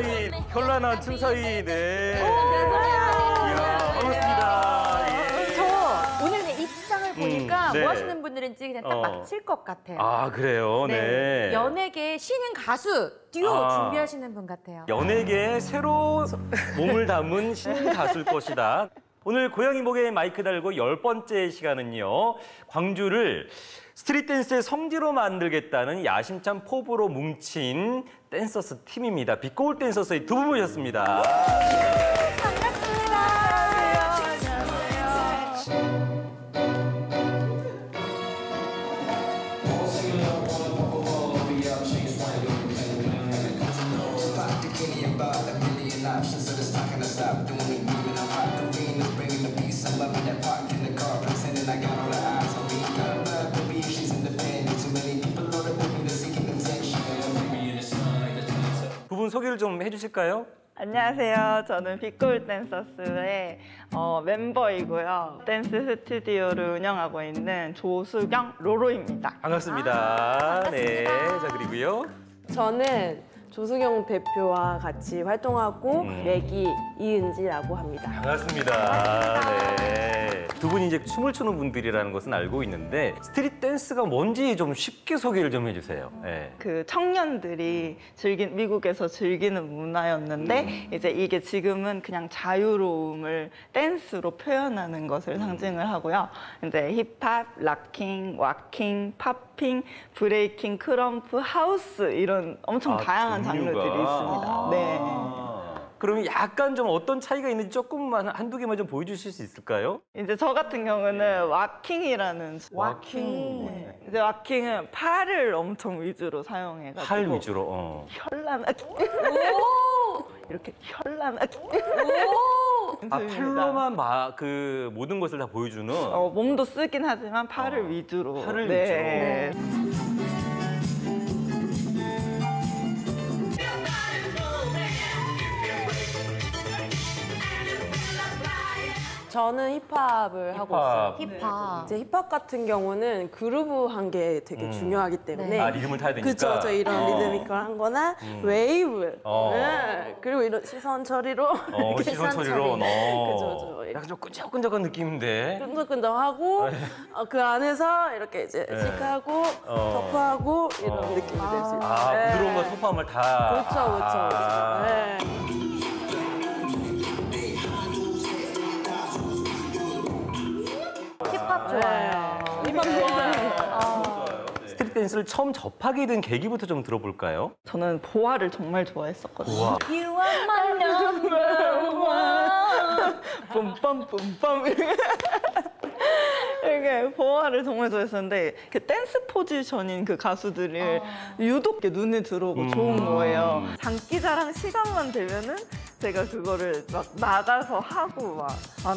틈사이, 현란한 틈사이, 네. 반갑습니다. 예. 저 오늘 입장을 보니까 네. 뭐 하시는 분들인지 그냥 딱 맞힐 것 같아요. 아, 그래요? 네. 네. 연예계 신인 가수 듀오 준비하시는 분 같아요. 연예계에 새로 몸을 담은 신인 가수일 것이다. 오늘 고양이 목에 마이크 달고 10번째 시간은요. 광주를 스트릿댄스의 성지로 만들겠다는 야심찬 포부로 뭉친 댄서스 팀입니다. 빛고을 댄서스의 두 분 모셨습니다. 반갑습니다. 부분 소개를 좀 해주실까요? 안녕하세요. 저는 빛고을 댄서스의 멤버이고요. 댄스 스튜디오를 운영하고 있는 조수경 로로입니다. 반갑습니다. 반갑습니다. 네, 자 그리고요. 저는 조수경 대표와 같이 활동하고 매기 이은지라고 합니다. 반갑습니다. 반갑습니다. 네. 두 분이 이제 춤을 추는 분들이라는 것은 알고 있는데 스트릿 댄스가 뭔지 좀 쉽게 소개를 좀 해주세요. 네. 그 청년들이 미국에서 즐기는 문화였는데 이제 이게 지금은 그냥 자유로움을 댄스로 표현하는 것을 상징을 하고요. 이제 힙합, 락킹, 왁킹, 팝핑, 브레이킹, 크럼프, 하우스 이런 엄청 다양한 장르들이 있습니다. 네. 그러면 약간 좀 어떤 차이가 있는지 조금만 한두 개만 좀 보여주실 수 있을까요? 이제 저 같은 경우는 왁킹이라는 왁킹. 네. 이제 왁킹은 팔을 엄청 위주로 사용해가지고 팔 위주로. 현란하게 이렇게 현란하게. 아, 팔로만 그 모든 것을 다 보여주는. 몸도 쓰긴 하지만 팔을 위주로. 팔을 네. 위주로. 네. 저는 힙합을 하고 있어요. 힙합. 이제 힙합 같은 경우는 그루브한 게 되게 중요하기 때문에 아, 리듬을 타야 되니까. 그쵸, 저 이런 리드미컬한 거나 웨이브. 그리고 이런 시선 처리로 이렇게 시선 처리로. 그죠, 그죠. 약간 좀 끈적끈적한 느낌인데. 끈적끈적하고 그 안에서 이렇게 이제 체크하고 터프하고 이런 느낌이 될 수 있어요. 아, 네. 부드러움과 터프함을 다. 그렇죠, 그렇죠. 그렇죠. 네. 힙합 좋아요. 힙합 좋아요. 스트릿 댄스를 처음 접하게 된 계기부터 좀 들어볼까요? 저는 보아를 정말 좋아했었거든요. 보아. You are my number one. 뿜빰 뿜빰. 이게 보아를 정말 좋아했었는데 그 댄스 포지션인 그 가수들을 유독 눈에 들어오고 좋은 거예요. 장기자랑 시간만 되면은 제가 그거를 막 나가서 하고 막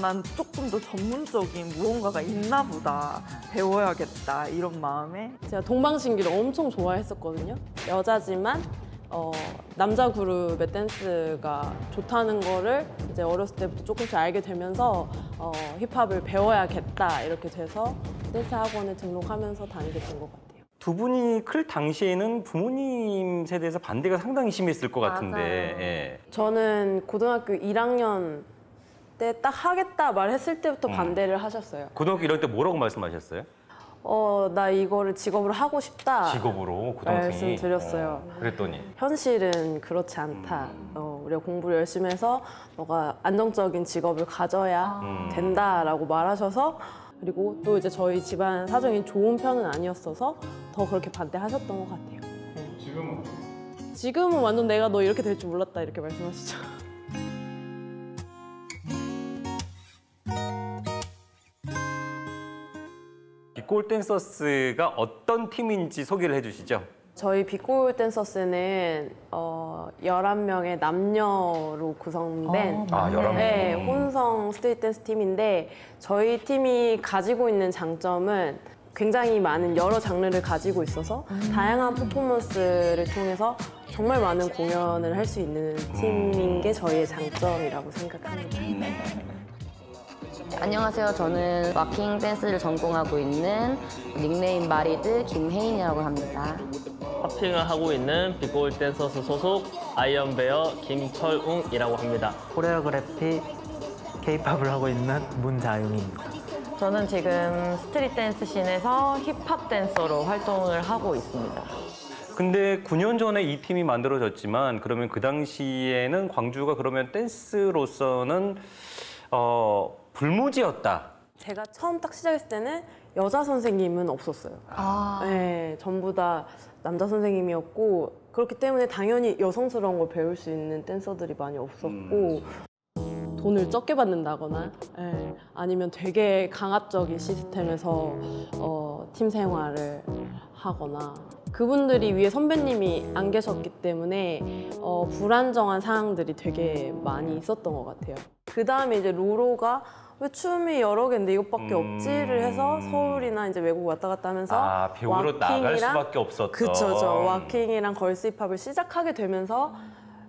난 조금 더 전문적인 무언가가 있나 보다, 배워야겠다 이런 마음에 제가 동방신기를 엄청 좋아했었거든요. 여자지만 남자 그룹의 댄스가 좋다는 거를 이제 어렸을 때부터 조금씩 알게 되면서 힙합을 배워야겠다 이렇게 돼서 댄스 학원에 등록하면서 다니게 된 것 같아요. 두 분이 클 당시에는 부모님 세대에서 반대가 상당히 심했을 것 같은데. 예. 저는 고등학교 1학년 때 딱 하겠다 말했을 때부터 반대를 하셨어요. 고등학교 1학년 때 뭐라고 말씀하셨어요? 나 이거를 직업으로 하고 싶다. 직업으로 고등학생이 말씀드렸어요. 그랬더니 현실은 그렇지 않다. 우리가 공부를 열심히 해서 너가 안정적인 직업을 가져야 된다라고 말하셔서 그리고 또 이제 저희 집안 사정이 좋은 편은 아니었어서 더 그렇게 반대하셨던 것 같아요. 네. 지금은? 지금은 완전 내가 너 이렇게 될 줄 몰랐다 이렇게 말씀하시죠. 빛고을 댄서스가 어떤 팀인지 소개를 해주시죠. 저희 빛고을 댄서스는 11명의 남녀로 구성된 11명. 네, 혼성 스트릿 댄스 팀인데 저희 팀이 가지고 있는 장점은 굉장히 많은 여러 장르를 가지고 있어서 다양한 퍼포먼스를 통해서 정말 많은 공연을 할 수 있는 팀인 게 저희의 장점이라고 생각합니다. 안녕하세요. 저는 워킹 댄스를 전공하고 있는 닉네임 마리드 김혜인이라고 합니다. 파핑을 하고 있는 빛고을 댄서스 소속 아이언베어 김철웅이라고 합니다. 코레오그래피 K-POP을 하고 있는 문자윤입니다. 저는 지금 스트릿 댄스 씬에서 힙합 댄서로 활동을 하고 있습니다. 근데 9년 전에 이 팀이 만들어졌지만 그러면 그 당시에는 광주가 그러면 댄스로서는 불모지였다. 제가 처음 딱 시작했을 때는 여자 선생님은 없었어요. 네, 전부 다 남자 선생님이었고 그렇기 때문에 당연히 여성스러운 걸 배울 수 있는 댄서들이 많이 없었고 돈을 적게 받는다거나 아니면 되게 강압적인 시스템에서 팀 생활을 하거나 그분들이 위에 선배님이 안 계셨기 때문에 불안정한 상황들이 되게 많이 있었던 것 같아요. 그 다음에 이제 로로가 왜 춤이 여러 개인데 이것밖에 없지를 해서 서울이나 이제 외국 왔다 갔다 하면서 배우로 나갈 수밖에 없었던. 그쵸, 저 워킹이랑 걸스 힙합을 시작하게 되면서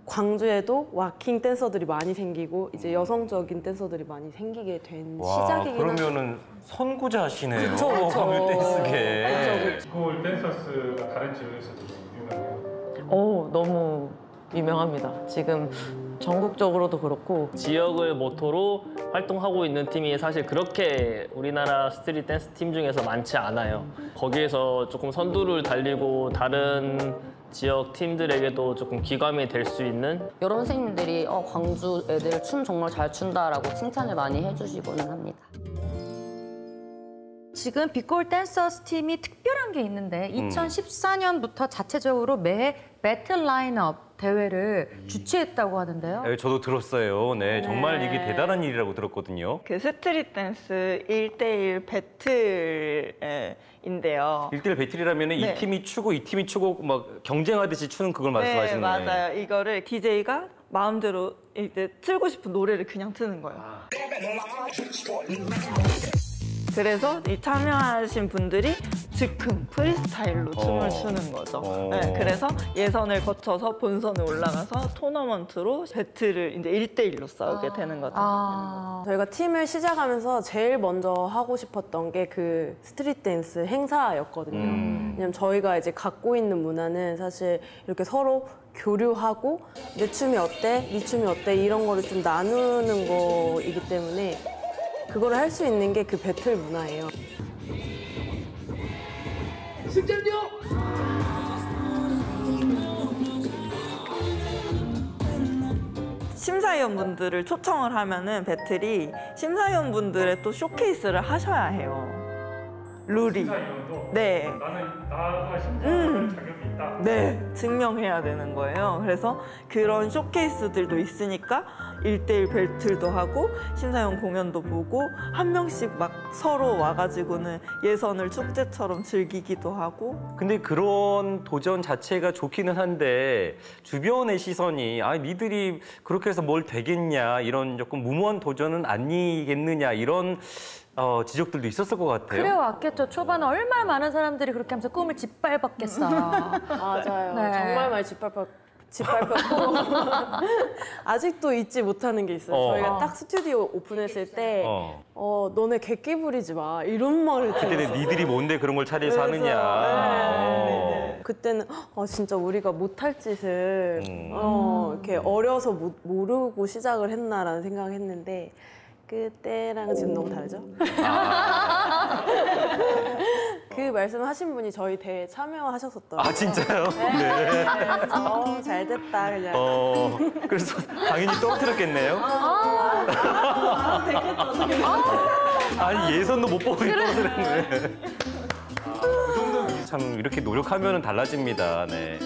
광주에도 워킹 댄서들이 많이 생기고 이제 여성적인 댄서들이 많이 생기게 된 시작이긴 하죠. 그러면은 선구자시네요. 그쵸, 그쵸. 댄스계. 빛고을 댄서스가 다른 지역에서도 유명해요? 너무 유명합니다. 지금 전국적으로도 그렇고 지역을 모토로 활동하고 있는 팀이 사실 그렇게 우리나라 스트릿 댄스 팀 중에서 많지 않아요. 거기에서 조금 선두를 달리고 다른 지역 팀들에게도 조금 귀감이 될 수 있는 여러 선생님들이 광주 애들 춤 정말 잘 춘다라고 칭찬을 많이 해주시고는 합니다. 지금 빛고을 댄서스 팀이 특별한 게 있는데 2014년부터 자체적으로 매해 배틀 라인업 대회를 주최했다고 하는데요. 네, 저도 들었어요. 네, 정말 이게 대단한 일이라고 들었거든요. 그 스트릿 댄스 1대1 배틀인데요. 1대1 배틀이라면 이 팀이 추고 이 팀이 추고 막 경쟁하듯이 추는 그걸 말씀하시는 거예요. 네, 맞아요. 이거를 DJ가 마음대로 이제 틀고 싶은 노래를 그냥 트는 거예요. 그래서 이 참여하신 분들이 즉흥 프리스타일로 춤을 추는 거죠. 네, 그래서 예선을 거쳐서 본선에 올라가서 토너먼트로 배틀을 이제 1대1로 싸우게 되는 거죠. 저희가 팀을 시작하면서 제일 먼저 하고 싶었던 게 그 스트릿 댄스 행사였거든요. 왜냐면 저희가 이제 갖고 있는 문화는 사실 이렇게 서로 교류하고 내 춤이 어때? 네 춤이 어때? 이런 거를 좀 나누는 거이기 때문에 그걸 할 수 있는 게 그 배틀 문화예요. 승전요! 심사위원분들을 초청을 하면은 배틀이 심사위원분들의 또 쇼케이스를 하셔야 해요. 룰이. 네. 나가 심사위원 자격이 있다. 네. 증명해야 되는 거예요. 그래서 그런 쇼케이스들도 있으니까 1대1 배틀도 하고 심사위원 공연도 보고 한 명씩 막 서로 와가지고는 예선을 축제처럼 즐기기도 하고. 근데 그런 도전 자체가 좋기는 한데 주변의 시선이 니들이 그렇게 해서 뭘 되겠냐 이런 조금 무모한 도전은 아니겠느냐 이런 지적들도 있었을 것 같아요. 그래 왔겠죠. 초반에 얼마나 많은 사람들이 그렇게 하면서 꿈을 짓밟았겠어요. 맞아요. 네. 정말 많이 짓밟혔고 아직도 잊지 못하는 게 있어요. 저희가 딱 스튜디오 오픈했을 때 너네 객기 부리지 마 이런 말을 들었어요. 그때 니들이 뭔데 그런 걸 차라리 사느냐. 그때는 진짜 우리가 못할 짓을 이렇게 어려서 모르고 시작을 했나라는 생각을 했는데 그때랑 지금 너무 다르죠? 그 말씀하신 분이 저희 대회에 참여하셨었더라고요. 진짜요? 네. 잘 됐다 그냥. 그래서 당연히 떨어뜨렸겠네요. 됐겠다. 예선도 못 보고 떨어뜨렸네. 그 정도는 참 이렇게 노력하면 달라집니다. 네.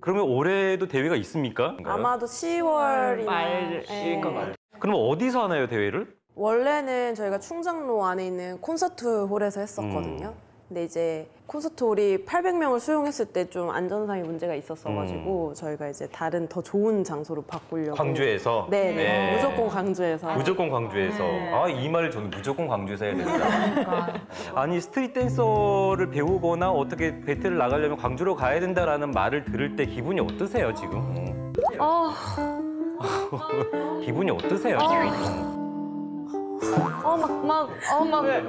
그러면 올해도 대회가 있습니까? 아마도 10월 말일 것 같아요. 그럼 어디서 하나요, 대회를? 원래는 저희가 충장로 안에 있는 콘서트 홀에서 했었거든요. 근데 이제 콘서트홀이 800명을 수용했을 때 좀 안전상의 문제가 있었어가지고 저희가 이제 다른 더 좋은 장소로 바꾸려고. 광주에서? 네네. 네. 무조건 광주에서. 무조건 광주에서. 네. 아, 이 말을 저는 무조건 광주에서 해야 된다. 아니, 스트릿 댄서를 배우거나 어떻게 배틀을 나가려면 광주로 가야 된다라는 말을 들을 때 기분이 어떠세요, 지금? 기분이 어떠세요, 지금?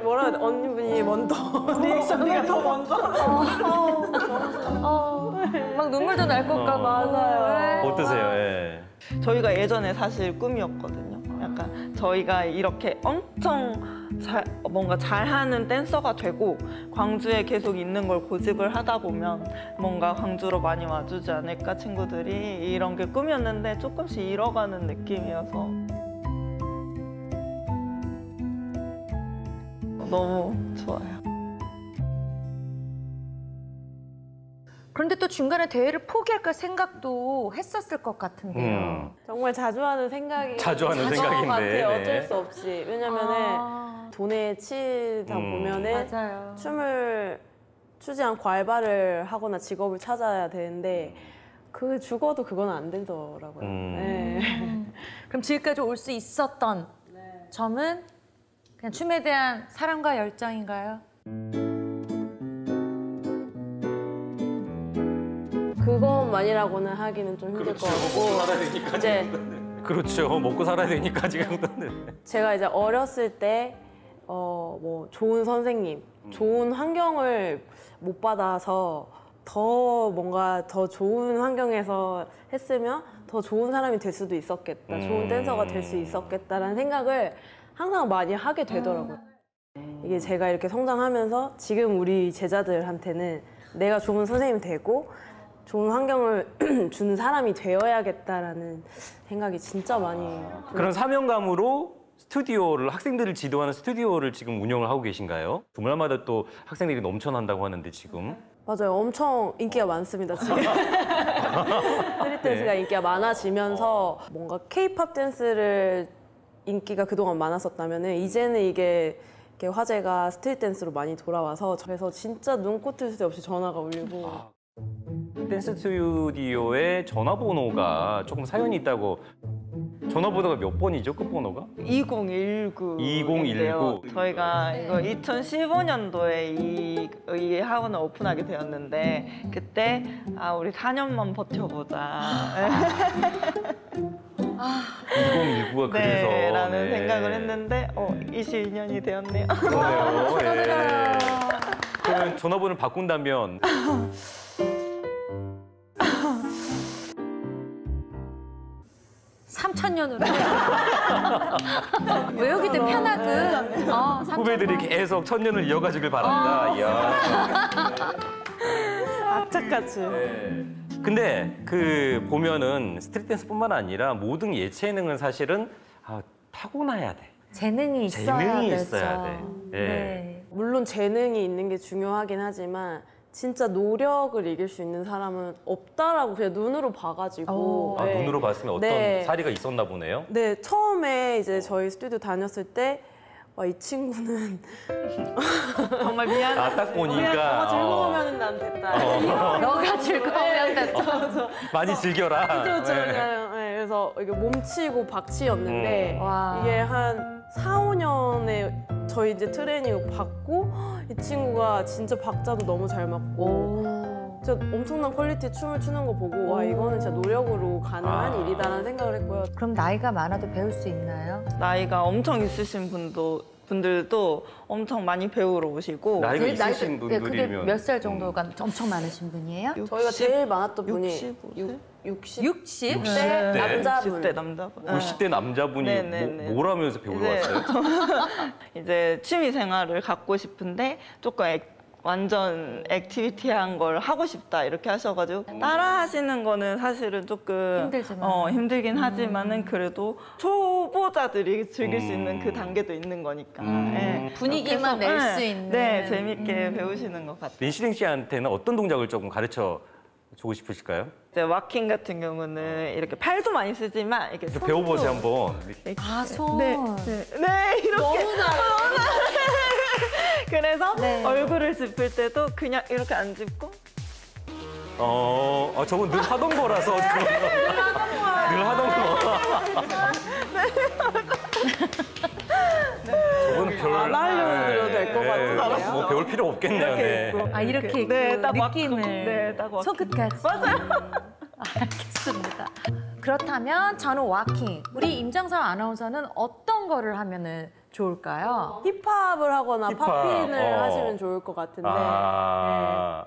뭐라 해야 돼? 언니분이 먼저 리액션이 더 먼저 막 눈물도 날 것까 많아요. 어떠세요? 예. 저희가 예전에 사실 꿈이었거든요. 약간 저희가 이렇게 엄청 뭔가 잘하는 댄서가 되고 광주에 계속 있는 걸 고집을 하다 보면 뭔가 광주로 많이 와주지 않을까, 친구들이. 이런 게 꿈이었는데 조금씩 잃어가는 느낌이어서 너무 좋아요. 그런데 또 중간에 대회를 포기할까 생각도 했었을 것 같은데요. 정말 자주 하는 생각이 자주 하는 생각인데 같아요. 네. 어쩔 수 없이. 왜냐면은 돈에 치다 보면은 맞아요. 춤을 추지 않고 알바를 하거나 직업을 찾아야 되는데 그 죽어도 그건 안 되더라고요. 네. 그럼 지금까지 올 수 있었던 점은 그냥 춤에 대한 사랑과 열정인가요? 그것만이라고는 하기는 좀 힘들 것 같고. 먹고 살아야 되니까 지금. 그렇죠. 먹고 살아야 되니까 지금. 제가 이제 어렸을 때 뭐 좋은 선생님, 좋은 환경을 못 받아서 더 뭔가 더 좋은 환경에서 했으면 더 좋은 사람이 될 수도 있었겠다, 좋은 댄서가 될 수 있었겠다라는 생각을 항상 많이 하게 되더라고요. 이게 제가 이렇게 성장하면서 지금 우리 제자들한테는 내가 좋은 선생님이 되고 좋은 환경을 주는 사람이 되어야겠다라는 생각이 진짜 많이 해요. 그런 사명감으로 스튜디오를, 학생들을 지도하는 스튜디오를 지금 운영을 하고 계신가요? 주말마다 또 학생들이 넘쳐난다고 하는데 지금. 맞아요. 엄청 인기가 많습니다, 지금. 스트릿 댄스가 인기가 많아지면서 뭔가 K-팝 댄스를 인기가 그동안 많았었다면은 이제는 이게 화제가 스트릿 댄스로 많이 돌아와서 그래서 진짜 눈코뜰 새 없이 전화가 울리고. 댄스 스튜디오에 전화번호가 조금 사연이 있다고. 전화번호가 몇 번이죠? 끝번호가? 2019. 2019. 저희가 이거 2015년도에 이 학원을 오픈하게 되었는데 그때 우리 4년만 버텨보자. 2019가 그래서 라는 생각을 했는데 22년이 되었네요. 그러네요. 네. 그러면 전화번호를 바꾼다면 (3000년으로) 외우기 때 편하든 후배들이 계속 1000년을 이어가지길 바란다. 악착같이. 네. 근데 그 보면은 스트릿 댄스뿐만 아니라 모든 예체능은 사실은 타고나야 돼. 재능이 있어야 되죠. 재능이 있어야 돼. 네. 네. 물론 재능이 있는 게 중요하긴 하지만 진짜 노력을 이길 수 있는 사람은 없다라고 그냥 눈으로 봐가지고. 네. 눈으로 봤으면 어떤 사례가 있었나 보네요? 네, 처음에 이제 저희 스튜디오 다녔을 때 와, 이 친구는 정말 미안해. 딱 보니까 너가 즐거우면 난 됐다. 너가 즐거우면 됐다. 많이 즐겨라. 그래서 이게 몸치고 박치였는데 이게 한 4~5년에 저희 이제 트레이닝을 받고 이 친구가 진짜 박자도 너무 잘 맞고 진짜 엄청난 퀄리티의 춤을 추는 거 보고 와, 이거는 진짜 노력으로 가능한 일이다라는 생각을 했고요. 그럼 나이가 많아도 배울 수 있나요? 나이가 엄청 있으신 분들도 엄청 많이 배우러 오시고. 나이가 있으신 분들이면 몇 살 정도가 엄청 많으신 분이에요? 60, 저희가 제일 많았던 분이 60대 남자분. 60대 남자분이 뭐라면서 배우러 왔어요? 이제 취미 생활을 갖고 싶은데 조금 완전 액티비티한 걸 하고 싶다 이렇게 하셔가지고 따라 하시는 거는 사실은 조금 힘들긴 하지만은 그래도 초보자들이 즐길 수 있는 그 단계도 있는 거니까 네. 분위기만 낼 수 있는. 네, 재밌게 배우시는 것 같아요. 린시링 씨한테는 어떤 동작을 조금 가르쳐 주고 싶으실까요? 이제 왁킹 같은 경우는 이렇게 팔도 많이 쓰지만 이렇게 손도 배워보세요 한번. 손. 네, 이렇게. 너무 잘해. 그래서 얼굴을 짚을 때도 그냥 이렇게 안 짚고. 저건 늘 하던 거라서. 늘 하던 거. 저건 별로 안 하려고 해도 될 것 같아요. 뭐 배울 필요 없겠네요. 이렇게. 이렇게. 네, 딱 느낌을. 네, 딱 끝까지. 맞아요. 알겠습니다. 그렇다면 저는 워킹. 우리 임장설 아나운서는 어떤 거를 하면은 좋을까요? 힙합을 하거나 힙합. 팝핀을 하시면 좋을 것 같은데. 네.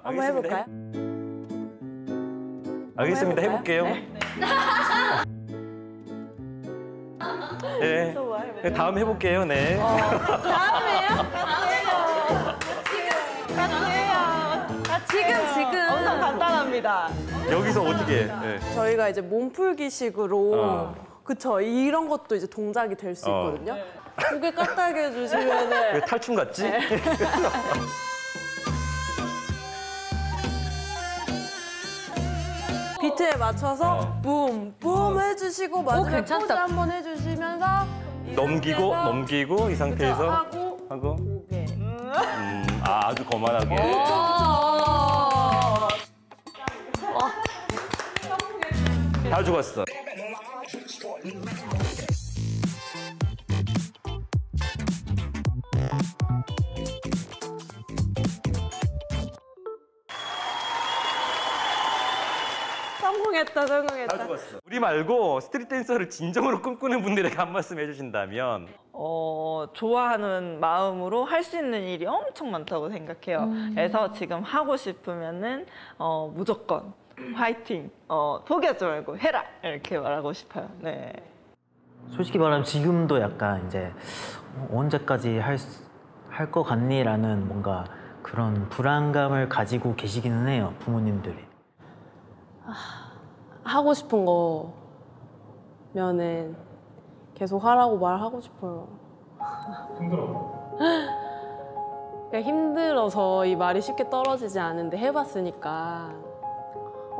한번 해볼까요? 알겠습니다. 해볼까요? 해볼게요. 네. 네. 다음 해볼게요. 네. 다음이에요? 지금. 엄청 간단합니다. 여기서 어떻게 해? 네. 저희가 이제 몸풀기식으로 그쵸, 이런 것도 이제 동작이 될 수 있거든요. 네. 고개 까딱이 해주시면 왜 탈춤 같지? 네. 비트에 맞춰서 붐붐 해주시고 마지막 포즈 한번 해주시면서 넘기고 이 상태에서 그쵸, 하고 네. 아주 거만하게. 다 죽었어. 성공했다. 다 죽었어. 우리 말고 스트릿 댄서를 진정으로 꿈꾸는 분들에게 한 말씀 해주신다면? 좋아하는 마음으로 할 수 있는 일이 엄청 많다고 생각해요. 그래서 지금 하고 싶으면은 무조건. 화이팅! 포기하지 말고 해라! 이렇게 말하고 싶어요. 네. 솔직히 말하면 지금도 약간 이제 언제까지 할 것 같니? 라는 뭔가 그런 불안감을 가지고 계시기는 해요, 부모님들이. 하고 싶은 거면은 계속 하라고 말하고 싶어요. 힘들어. 그러니까 힘들어서 이 말이 쉽게 떨어지지 않은데 해봤으니까.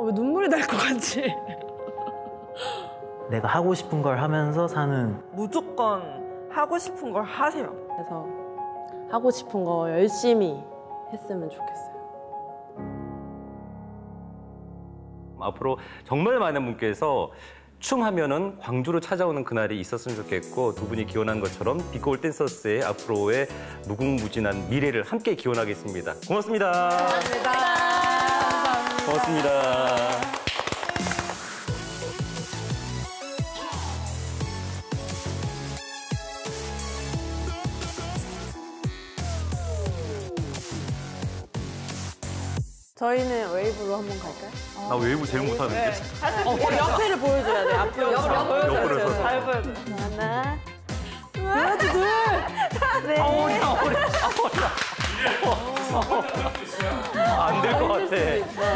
왜 눈물이 날 것 같지? 내가 하고 싶은 걸 하면서 사는. 무조건 하고 싶은 걸 하세요. 그래서 하고 싶은 거 열심히 했으면 좋겠어요. 앞으로 정말 많은 분께서 춤하면은 광주로 찾아오는 그날이 있었으면 좋겠고, 두 분이 기원한 것처럼 빛고을 댄서스의 앞으로의 무궁무진한 미래를 함께 기원하겠습니다. 고맙습니다. 감사합니다. 고맙습니다. 저희는 웨이브로 한번 갈까요? 나 웨이브 제일 못하는데? 네. 옆에를 보여줘야 돼. 앞으로 옆으로 서서. 잘 보여줘. 하나, 둘, 셋. 어머나. 안될 것 같아.